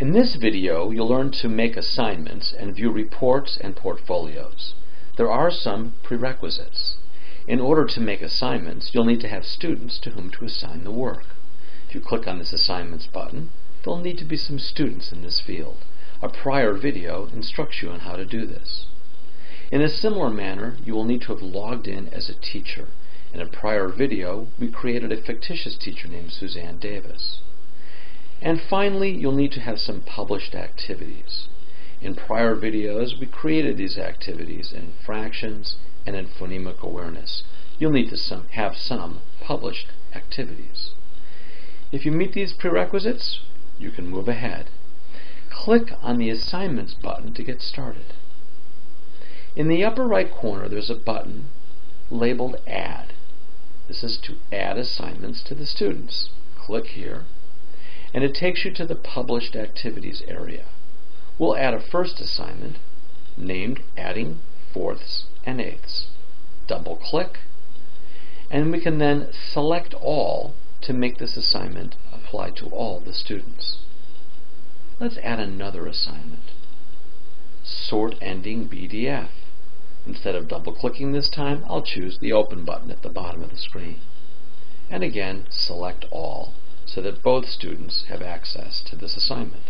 In this video, you'll learn to make assignments and view reports and portfolios. There are some prerequisites. In order to make assignments, you'll need to have students to whom to assign the work. If you click on this Assignments button, there'll need to be some students in this field. A prior video instructs you on how to do this. In a similar manner, you will need to have logged in as a teacher. In a prior video, we created a fictitious teacher named Suzanne Davis. And finally, you'll need to have some published activities. In prior videos, we created these activities in Fractions and in Phonemic Awareness. You'll need to have some published activities. If you meet these prerequisites, you can move ahead. Click on the Assignments button to get started. In the upper right corner, there's a button labeled Add. This is to add assignments to the students. Click here, and it takes you to the Published Activities area. We'll add a first assignment named Adding Fourths and Eighths. Double-click, and we can then select all to make this assignment apply to all the students. Let's add another assignment. Sort Ending BDF. Instead of double-clicking this time, I'll choose the Open button at the bottom of the screen. And again, select all so that both students have access to this assignment.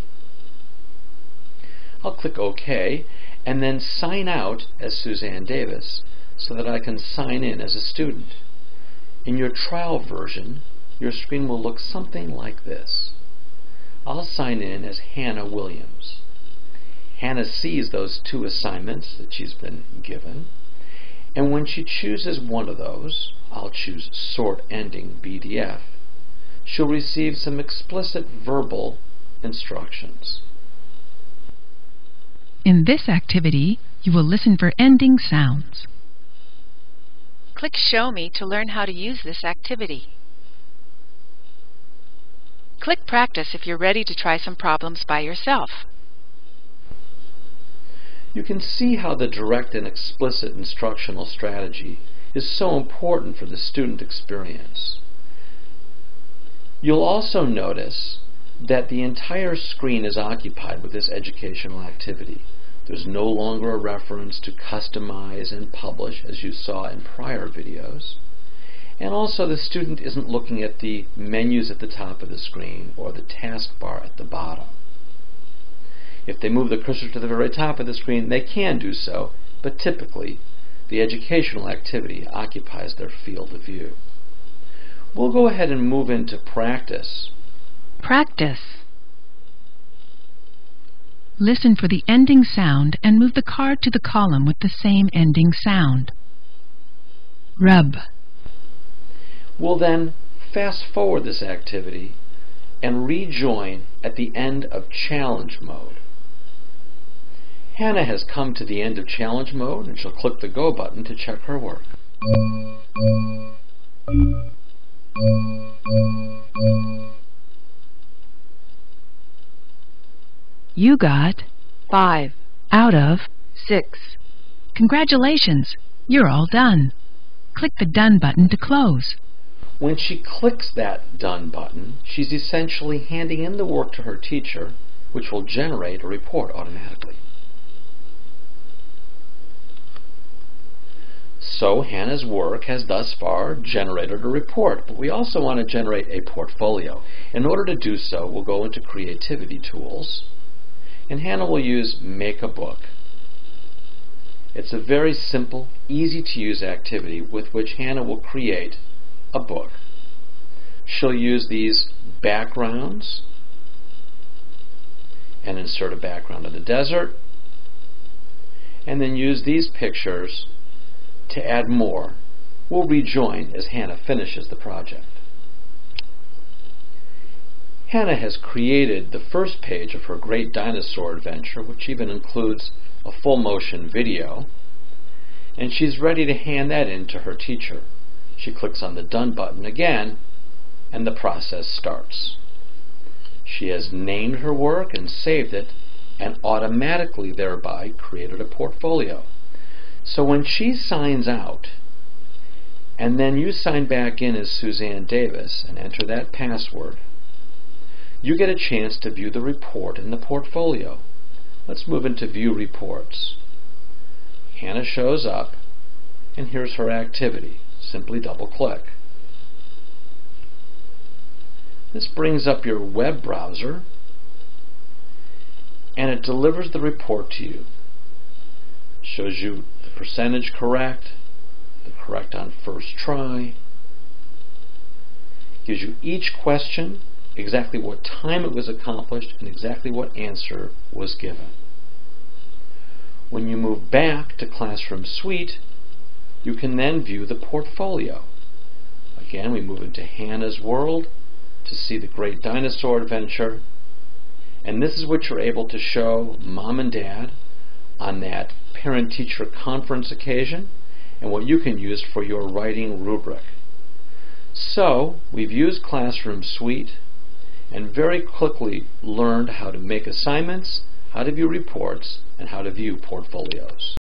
I'll click OK and then sign out as Suzanne Davis so that I can sign in as a student. In your trial version, your screen will look something like this. I'll sign in as Hannah Williams. Hannah sees those two assignments that she's been given, and when she chooses one of those, I'll choose Sort Ending BDF, she'll receive some explicit verbal instructions. In this activity, you will listen for ending sounds. Click Show Me to learn how to use this activity. Click Practice if you're ready to try some problems by yourself. You can see how the direct and explicit instructional strategy is so important for the student experience. You'll also notice that the entire screen is occupied with this educational activity. There's no longer a reference to customize and publish as you saw in prior videos. And also the student isn't looking at the menus at the top of the screen or the taskbar at the bottom. If they move the cursor to the very top of the screen, they can do so, but typically the educational activity occupies their field of view. We'll go ahead and move into Practice. Practice. Listen for the ending sound and move the card to the column with the same ending sound. Rub. We'll then fast forward this activity and rejoin at the end of Challenge Mode. Hannah has come to the end of Challenge Mode, and she'll click the Go button to check her work. You got 5 out of 6. Congratulations, you're all done. Click the Done button to close. When she clicks that Done button, she's essentially handing in the work to her teacher, which will generate a report automatically. So Hannah's work has thus far generated a report, but we also want to generate a portfolio. In order to do so, we'll go into Creativity Tools, and Hannah will use Make a Book. It's a very simple, easy-to-use activity with which Hannah will create a book. She'll use these backgrounds and insert a background of the desert, and then use these pictures to add more. We'll rejoin as Hannah finishes the project. Hannah has created the first page of her great dinosaur adventure, which even includes a full motion video, and she's ready to hand that in to her teacher. She clicks on the Done button again, and the process starts. She has named her work and saved it, and automatically thereby created a portfolio. So when she signs out, and then you sign back in as Suzanne Davis and enter that password, you get a chance to view the report in the portfolio. Let's move into View Reports. Hannah shows up, and here's her activity. Simply double-click. This brings up your web browser, and it delivers the report to you. It shows you the percentage correct, the correct on first try, gives you each question, exactly what time it was accomplished, and exactly what answer was given. When you move back to Classroom Suite, you can then view the portfolio. Again, we move into Hannah's world to see the Great Dinosaur Adventure, and this is what you're able to show Mom and Dad on that parent-teacher conference occasion, and what you can use for your writing rubric. So, we've used Classroom Suite and very quickly learned how to make assignments, how to view reports, and how to view portfolios.